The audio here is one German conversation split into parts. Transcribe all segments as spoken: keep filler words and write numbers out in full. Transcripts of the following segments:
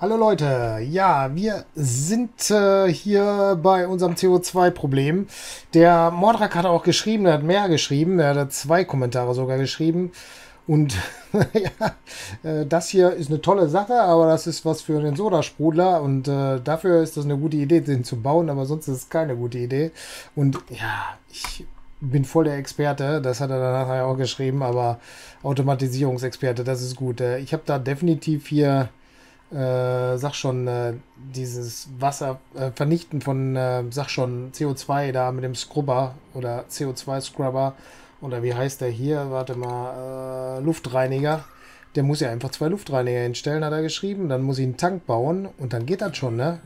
Hallo Leute, ja, wir sind äh, hier bei unserem C O zwei Problem. Der Mordrak hat auch geschrieben, er hat mehr geschrieben, er hat zwei Kommentare sogar geschrieben. Und ja, äh, das hier ist eine tolle Sache, aber das ist was für den Sodasprudler und äh, dafür ist das eine gute Idee, den zu bauen, aber sonst ist es keine gute Idee. Und ja, ich bin voll der Experte, das hat er danach auch geschrieben, aber Automatisierungsexperte, das ist gut. Ich habe da definitiv hier... Äh, sag schon, äh, dieses Wasser, äh, Vernichten von, äh, sag schon, C O zwei da mit dem Scrubber oder C O zwei Scrubber oder wie heißt der hier, warte mal, äh, Luftreiniger, der muss ja einfach zwei Luftreiniger hinstellen, hat er geschrieben, dann muss ich einen Tank bauen und dann geht das schon, ne?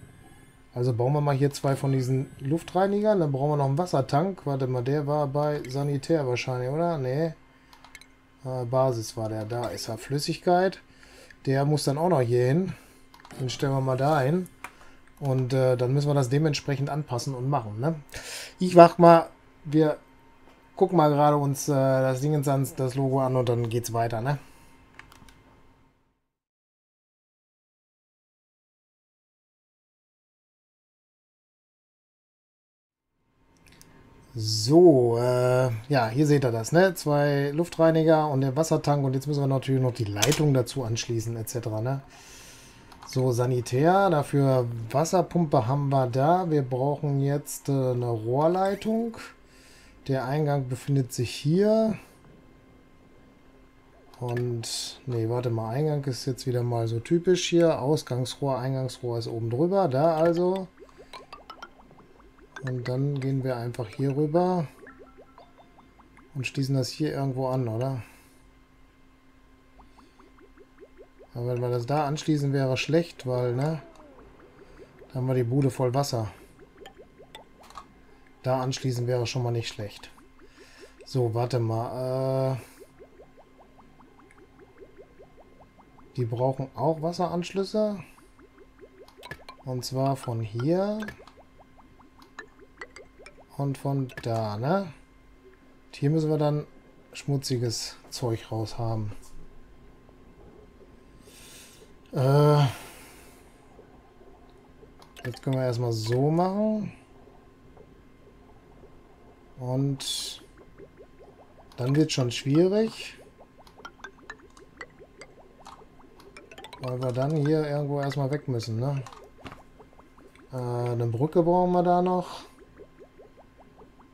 Also bauen wir mal hier zwei von diesen Luftreinigern, dann brauchen wir noch einen Wassertank, warte mal, der war bei Sanitär wahrscheinlich, oder? Ne, äh, Basis war der, da ist er, Flüssigkeit. Der muss dann auch noch hier hin. Den stellen wir mal da hin. Und äh, dann müssen wir das dementsprechend anpassen und machen. Ne? Ich mach mal, wir gucken mal gerade uns äh, das Ding ans, das Logo an und dann geht's weiter. Ne? So, äh, ja, hier seht ihr das, ne? Zwei Luftreiniger und der Wassertank und jetzt müssen wir natürlich noch die Leitung dazu anschließen, et cetera. Ne? So, Sanitär, dafür Wasserpumpe haben wir da. Wir brauchen jetzt äh, eine Rohrleitung. Der Eingang befindet sich hier. Und, nee, warte mal, Eingang ist jetzt wieder mal so typisch hier. Ausgangsrohr, Eingangsrohr ist oben drüber, da also. Und dann gehen wir einfach hier rüber und schließen das hier irgendwo an, oder? Aber wenn wir das da anschließen, wäre schlecht, weil, ne? Da haben wir die Bude voll Wasser. Da anschließen wäre schon mal nicht schlecht. So, warte mal. Äh, die brauchen auch Wasseranschlüsse. Und zwar von hier... Und von da, ne? Und hier müssen wir dann schmutziges Zeug raus haben. Äh, jetzt können wir erstmal so machen. Und dann wird es schon schwierig. Weil wir dann hier irgendwo erstmal weg müssen, ne? Äh, eine Brücke brauchen wir da noch.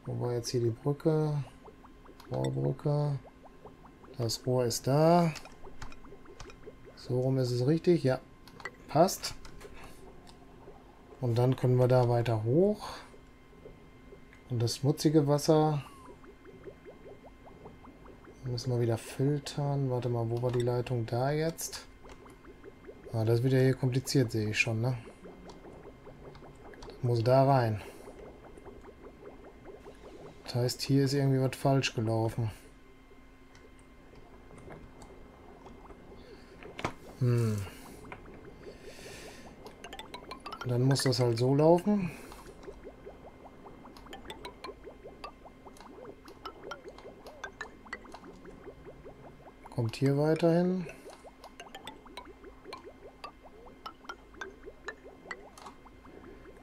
Wo war jetzt hier die Brücke? Rohrbrücke. Das Rohr ist da. So rum ist es richtig. Ja, passt. Und dann können wir da weiter hoch. Und das schmutzige Wasser. Dann müssen wir wieder filtern. Warte mal, wo war die Leitung da jetzt? Ah, das wird ja hier kompliziert, sehe ich schon, ne? Das muss da rein. Das heißt, hier ist irgendwie was falsch gelaufen. Hm. Dann muss das halt so laufen. Kommt hier weiterhin.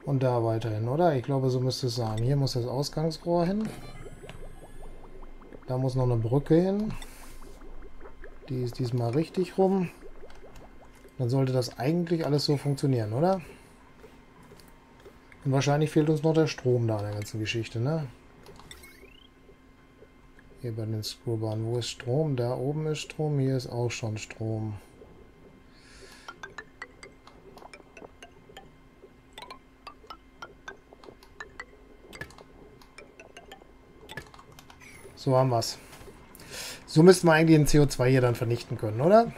Und da weiterhin, oder? Ich glaube, so müsste es sein. Hier muss das Ausgangsrohr hin. Da muss noch eine Brücke hin. Die ist diesmal richtig rum. Dann sollte das eigentlich alles so funktionieren, oder? Und wahrscheinlich fehlt uns noch der Strom da in der ganzen Geschichte, ne? Hier bei den Scrubbahnen. Wo ist Strom? Da oben ist Strom. Hier ist auch schon Strom. So haben wir es. So müssten wir eigentlich den C O zwei hier dann vernichten können, oder?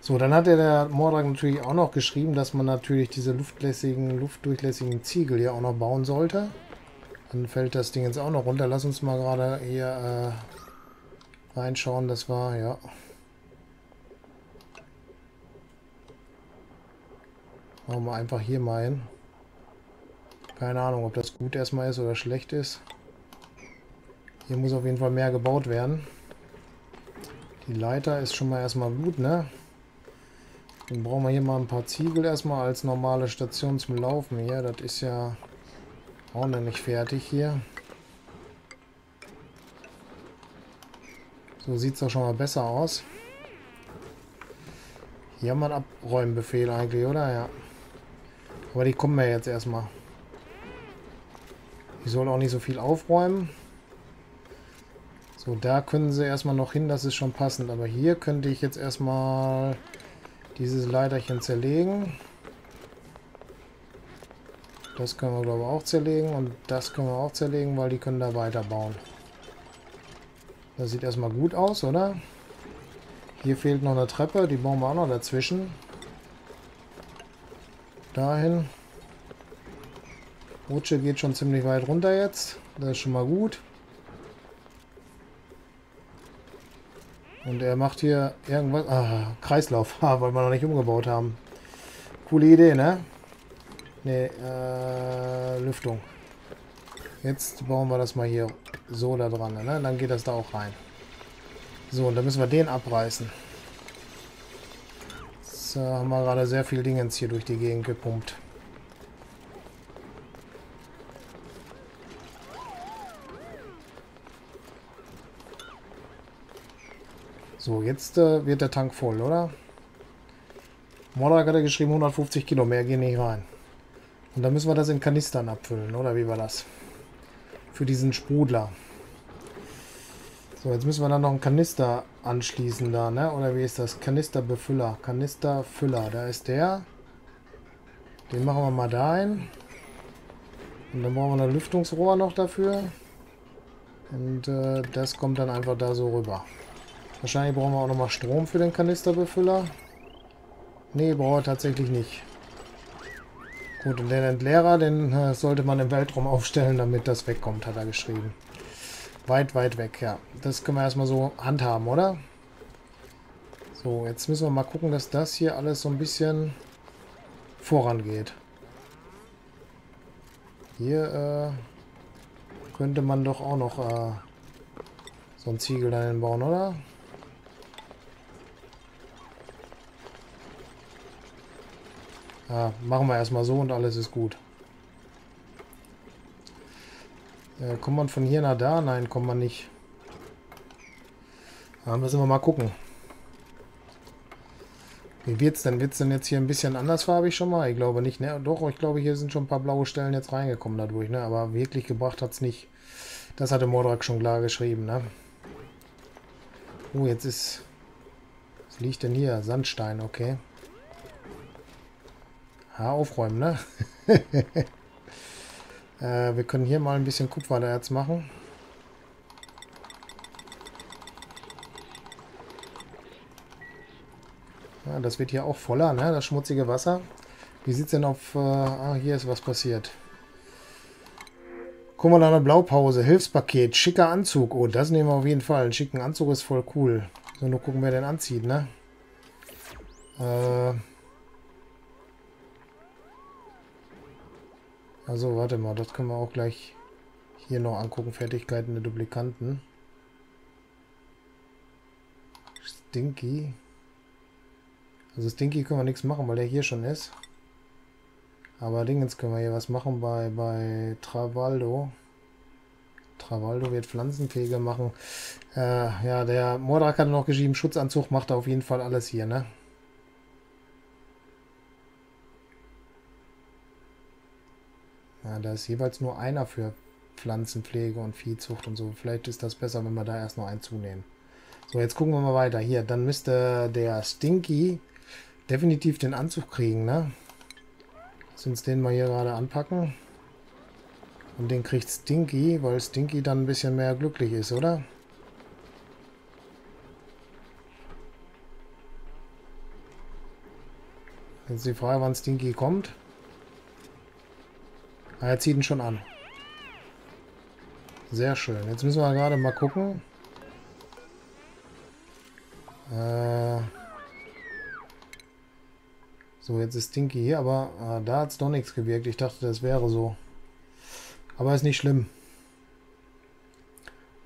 So, dann hat ja der Mordrak natürlich auch noch geschrieben, dass man natürlich diese luftlässigen, luftdurchlässigen Ziegel hier auch noch bauen sollte. Dann fällt das Ding jetzt auch noch runter. Lass uns mal gerade hier äh, reinschauen. Das war, ja... Machen wir einfach hier mal hin. Keine Ahnung, ob das gut erstmal ist oder schlecht ist. Hier muss auf jeden Fall mehr gebaut werden. Die Leiter ist schon mal erstmal gut, ne? Dann brauchen wir hier mal ein paar Ziegel erstmal als normale Station zum Laufen hier. Das ist ja auch noch nicht fertig hier. So sieht es doch schon mal besser aus. Hier haben wir einen Abräumbefehl eigentlich, oder? Ja. Aber die kommen wir jetzt erstmal. Die sollen auch nicht so viel aufräumen. So, da können sie erstmal noch hin, das ist schon passend. Aber hier könnte ich jetzt erstmal dieses Leiterchen zerlegen. Das können wir, glaube ich, auch zerlegen. Und das können wir auch zerlegen, weil die können da weiterbauen. Das sieht erstmal gut aus, oder? Hier fehlt noch eine Treppe, die bauen wir auch noch dazwischen. Dahin. Rutsche geht schon ziemlich weit runter jetzt. Das ist schon mal gut. Und er macht hier irgendwas... Ah, Kreislauf. Ah, weil wir noch nicht umgebaut haben. Coole Idee, ne? Ne, äh, Lüftung. Jetzt bauen wir das mal hier so da dran, ne? Dann geht das da auch rein. So, und dann müssen wir den abreißen. So, haben wir gerade sehr viel Dingens hier durch die Gegend gepumpt. So, jetzt äh, wird der Tank voll, oder? Mordrak hat er geschrieben, hundertfünfzig Kilo, mehr gehen nicht rein. Und dann müssen wir das in Kanistern abfüllen, oder wie war das? Für diesen Sprudler. So, jetzt müssen wir dann noch einen Kanister anschließen da, ne? Oder wie ist das? Kanisterbefüller. Kanisterfüller. Da ist der. Den machen wir mal da ein. Und dann brauchen wir ein Lüftungsrohr noch dafür. Und äh, das kommt dann einfach da so rüber. Wahrscheinlich brauchen wir auch nochmal Strom für den Kanisterbefüller. Ne, brauchen wir tatsächlich nicht. Gut, und den Entleerer, den äh, sollte man im Weltraum aufstellen, damit das wegkommt, hat er geschrieben. Weit, weit weg, ja. Das können wir erstmal so handhaben, oder? So, jetzt müssen wir mal gucken, dass das hier alles so ein bisschen vorangeht. Hier äh, könnte man doch auch noch äh, so einen Ziegel dahin bauen, oder? Ja, machen wir erstmal so und alles ist gut. Äh, kommt man von hier nach da? Nein, kommt man nicht. Da müssen wir mal gucken. Wie wird's denn? Wird's denn jetzt hier ein bisschen andersfarbig schon mal? Ich glaube nicht, ne? Doch, ich glaube, hier sind schon ein paar blaue Stellen jetzt reingekommen dadurch, ne? Aber wirklich gebracht hat's nicht. Das hatte Mordrak schon klar geschrieben, ne? Oh, jetzt ist... Was liegt denn hier? Sandstein, okay. Ja, aufräumen, ne? Äh, wir können hier mal ein bisschen Kupfererz machen. Ja, das wird hier auch voller, ne? Das schmutzige Wasser. Wie sieht es denn auf... Äh, ah, hier ist was passiert. Guck mal, da eine Blaupause. Hilfspaket, schicker Anzug. Oh, das nehmen wir auf jeden Fall. Einen schicken Anzug ist voll cool. So, nur gucken, wer den anzieht, ne? Äh... Also, warte mal, das können wir auch gleich hier noch angucken. Fertigkeiten der Duplikanten. Stinky. Also Stinky können wir nichts machen, weil der hier schon ist. Aber Dingens können wir hier was machen bei, bei Travaldo. Travaldo wird Pflanzenpflege machen. Äh, ja, der Mordrak hat noch geschrieben, Schutzanzug macht er auf jeden Fall alles hier, ne? Ja, da ist jeweils nur einer für Pflanzenpflege und Viehzucht und so. Vielleicht ist das besser, wenn wir da erst noch einen zunehmen. So, jetzt gucken wir mal weiter. Hier, dann müsste der Stinky definitiv den Anzug kriegen, ne? Lass uns den mal hier gerade anpacken. Und den kriegt Stinky, weil Stinky dann ein bisschen mehr glücklich ist, oder? Jetzt die Frage, wann Stinky kommt. Ah, er zieht ihn schon an. Sehr schön. Jetzt müssen wir gerade mal gucken. Äh so, jetzt ist Stinky hier, aber ah, da hat es doch nichts gewirkt. Ich dachte, das wäre so. Aber ist nicht schlimm.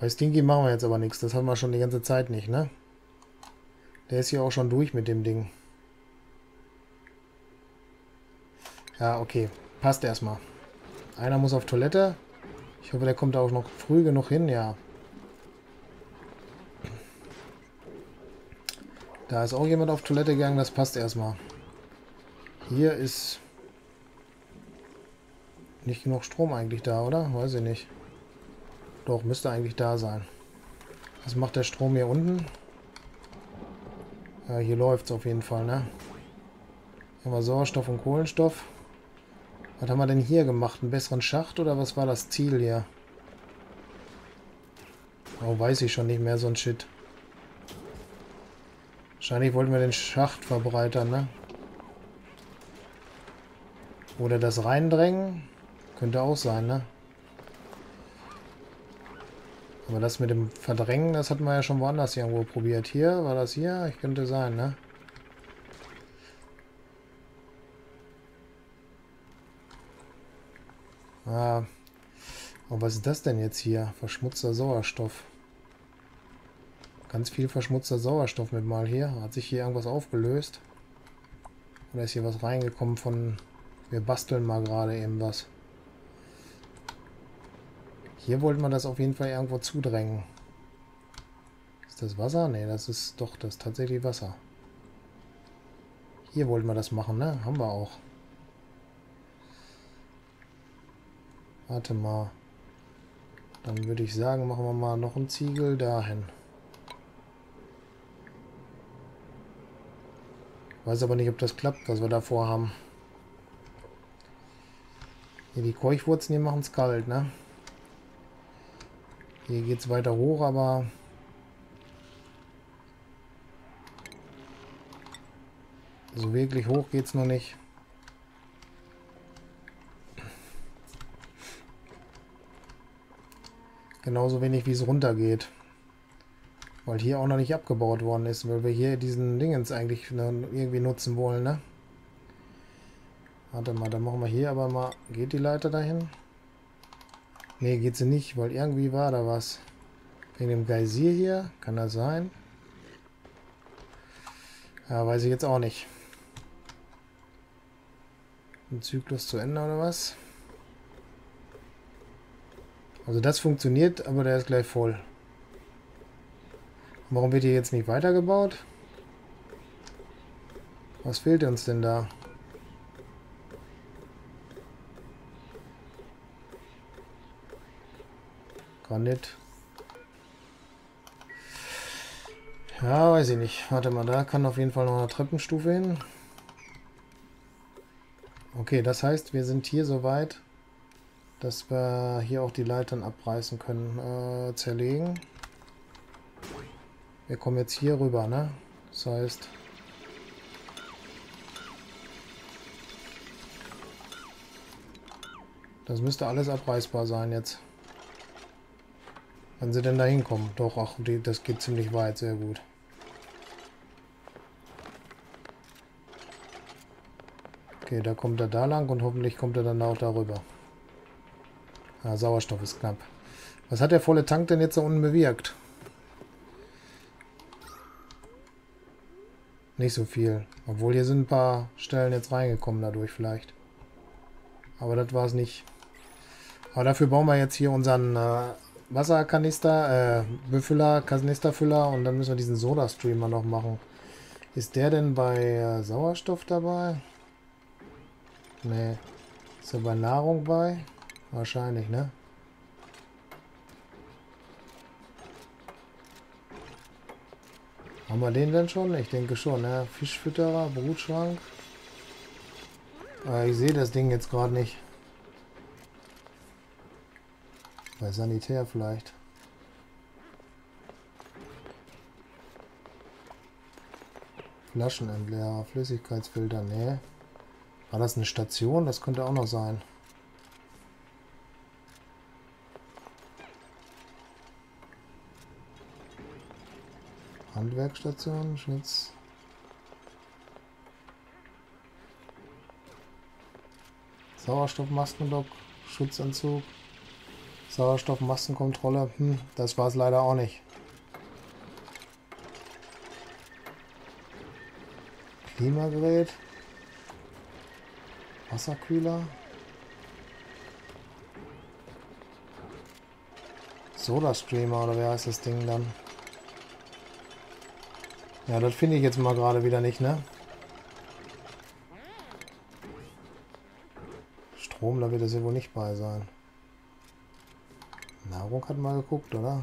Bei Stinky machen wir jetzt aber nichts. Das haben wir schon die ganze Zeit nicht, ne? Der ist hier auch schon durch mit dem Ding. Ja, okay. Passt erstmal. Einer muss auf Toilette. Ich hoffe, der kommt da auch noch früh genug hin. Ja. Da ist auch jemand auf Toilette gegangen. Das passt erstmal. Hier ist nicht genug Strom eigentlich da, oder? Weiß ich nicht. Doch, müsste eigentlich da sein. Was macht der Strom hier unten? Ja, hier läuft es auf jeden Fall, ne? Haben wir Sauerstoff und Kohlenstoff. Was haben wir denn hier gemacht? Einen besseren Schacht oder was war das Ziel hier? Oh, weiß ich schon nicht mehr, so ein Shit. Wahrscheinlich wollten wir den Schacht verbreitern, ne? Oder das reindrängen. Könnte auch sein, ne? Aber das mit dem Verdrängen, das hatten wir ja schon woanders irgendwo probiert. Hier, war das hier? Ich könnte sein, ne? Ah. Und was ist das denn jetzt hier? Verschmutzter Sauerstoff. Ganz viel verschmutzter Sauerstoff mit mal hier. Hat sich hier irgendwas aufgelöst? Oder ist hier was reingekommen von... Wir basteln mal gerade eben was. Hier wollten wir das auf jeden Fall irgendwo zudrängen. Ist das Wasser? Ne, das ist doch, das ist tatsächlich Wasser. Hier wollten wir das machen, ne? Haben wir auch. Warte mal. Dann würde ich sagen, machen wir mal noch einen Ziegel dahin. Ich weiß aber nicht, ob das klappt, was wir da vorhaben. Hier die Keuchwurzen, die machen es kalt, ne? Hier geht es weiter hoch, aber... so wirklich hoch geht es noch nicht. Genauso wenig, wie es runter geht. Weil hier auch noch nicht abgebaut worden ist, weil wir hier diesen Dingens eigentlich irgendwie nutzen wollen, ne? Warte mal, dann machen wir hier aber mal... Geht die Leiter dahin? Ne, geht sie nicht, weil irgendwie war da was. Wegen dem Geysir hier, kann das sein? Ja, weiß ich jetzt auch nicht. Ein Zyklus zu Ende oder was? Also das funktioniert, aber der ist gleich voll. Warum wird hier jetzt nicht weitergebaut? Was fehlt uns denn da? Granit. Ja, weiß ich nicht. Warte mal, da kann auf jeden Fall noch eine Treppenstufe hin. Okay, das heißt, wir sind hier so weit, dass wir hier auch die Leitern abreißen können. Äh, zerlegen. Wir kommen jetzt hier rüber, ne? Das heißt... das müsste alles abreißbar sein jetzt. Wenn sie denn da hinkommen. Doch, ach, die, das geht ziemlich weit, sehr gut. Okay, da kommt er da lang und hoffentlich kommt er dann auch darüber. Ja, Sauerstoff ist knapp. Was hat der volle Tank denn jetzt da unten bewirkt? Nicht so viel. Obwohl hier sind ein paar Stellen jetzt reingekommen dadurch vielleicht. Aber das war es nicht. Aber dafür bauen wir jetzt hier unseren... Äh, Wasserkanister, äh, Befüller, Kanisterfüller und dann müssen wir diesen Soda-Streamer noch machen. Ist der denn bei äh, Sauerstoff dabei? Nee. Ist er bei Nahrung bei? Wahrscheinlich, ne? Haben wir den denn schon? Ich denke schon, ne? Fischfütterer, Brutschrank. Äh, ich sehe das Ding jetzt gerade nicht. Bei Sanitär vielleicht. Flaschenentleerer, Flüssigkeitsfilter, nee. War das eine Station? Das könnte auch noch sein. Handwerkstation, Schnitz. Sauerstoffmaskenlock, Schutzanzug. Sauerstoffmaskenkontrolle, hm, das war es leider auch nicht. Klimagerät. Wasserkühler. Soda-Streamer oder wie heißt das Ding dann? Ja, das finde ich jetzt mal gerade wieder nicht, ne? Strom, da wird es ja wohl nicht bei sein. Nahrung hat mal geguckt, oder?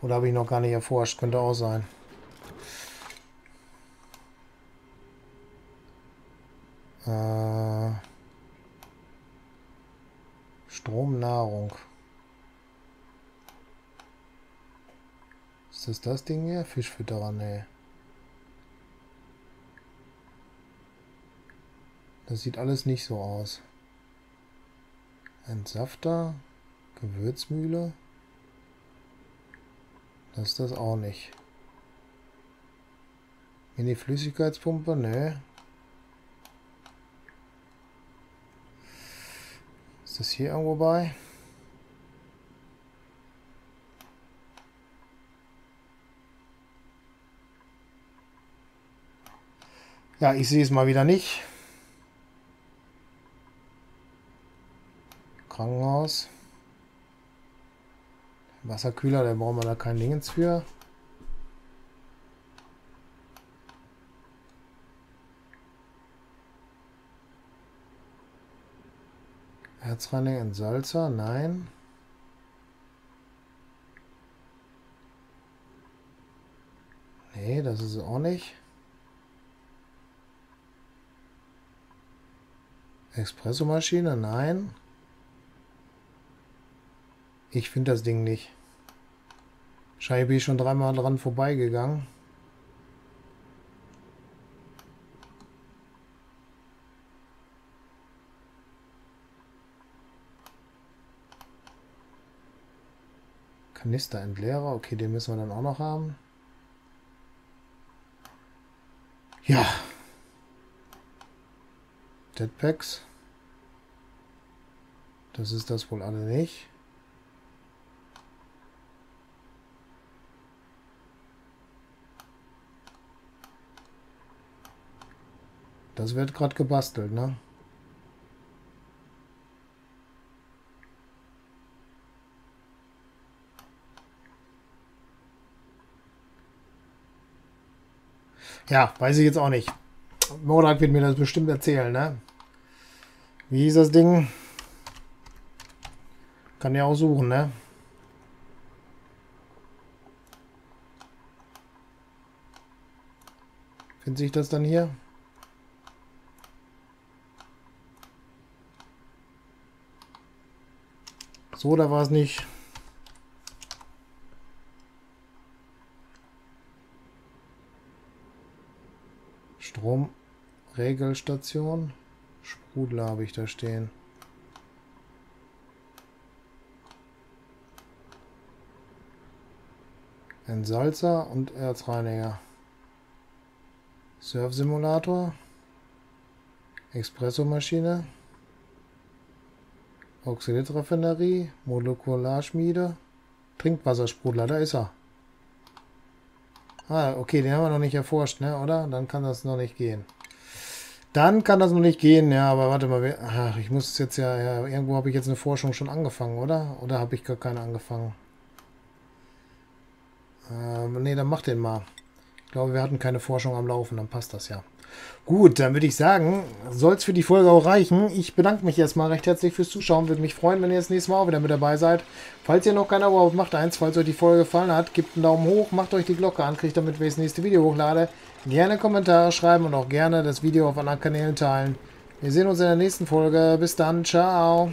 Oder habe ich noch gar nicht erforscht? Könnte auch sein. Äh, Strom, Nahrung. Ist das das Ding hier? Fischfütterer, ne. Das sieht alles nicht so aus. Entsafter, Gewürzmühle. Das ist das auch nicht. Mini Flüssigkeitspumpe, ne. Ist das hier irgendwo bei? Ja, ich sehe es mal wieder nicht. Krankenhaus. Wasserkühler, da brauchen wir da kein Dingens für. Herzreiniger, Entsalzer, nein. Nee, das ist auch nicht. Espressomaschine, nein. Ich finde das Ding nicht. Scheibe ich schon dreimal dran vorbeigegangen. Kanisterentleerer, okay, den müssen wir dann auch noch haben. Ja. Deadpacks. Das ist das wohl alle nicht. Das wird gerade gebastelt, ne? Ja, weiß ich jetzt auch nicht. Mordrak wird mir das bestimmt erzählen, ne? Wie hieß das Ding? Kann ja auch suchen, ne? Findet sich das dann hier? So, da war es nicht. Stromregelstation. Sprudler habe ich da stehen. Entsalzer und Erzreiniger. Surfsimulator. Espressomaschine. Oxidatraffinerie, Molekularschmiede, Trinkwassersprudler, da ist er. Ah, okay, den haben wir noch nicht erforscht, ne, oder? Dann kann das noch nicht gehen. Dann kann das noch nicht gehen, ja, aber warte mal, ach, ich muss jetzt ja, ja irgendwo habe ich jetzt eine Forschung schon angefangen, oder? Oder habe ich gar keine angefangen? Ähm, ne, dann mach den mal. Ich glaube, wir hatten keine Forschung am Laufen, dann passt das ja. Gut, dann würde ich sagen, soll es für die Folge auch reichen. Ich bedanke mich erstmal recht herzlich fürs Zuschauen. Würde mich freuen, wenn ihr das nächste Mal auch wieder mit dabei seid. Falls ihr noch kein Abo habt, macht eins. Falls euch die Folge gefallen hat, gebt einen Daumen hoch, macht euch die Glocke an, kriegt damit, wenn ich das nächste Video hochlade. Gerne Kommentare schreiben und auch gerne das Video auf anderen Kanälen teilen. Wir sehen uns in der nächsten Folge. Bis dann, ciao.